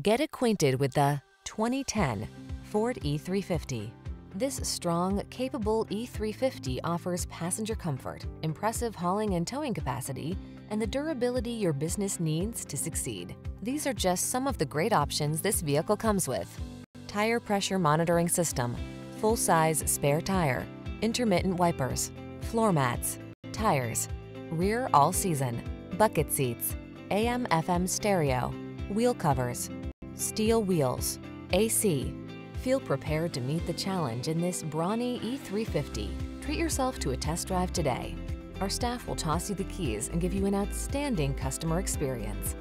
Get acquainted with the 2010 Ford E350. This strong, capable E350 offers passenger comfort, impressive hauling and towing capacity, and the durability your business needs to succeed. These are just some of the great options this vehicle comes with: tire pressure monitoring system, full-size spare tire, intermittent wipers, floor mats, tires, rear all-season, bucket seats, AM/FM stereo, wheel covers, steel wheels, AC. Feel prepared to meet the challenge in this brawny E350. Treat yourself to a test drive today. Our staff will toss you the keys and give you an outstanding customer experience.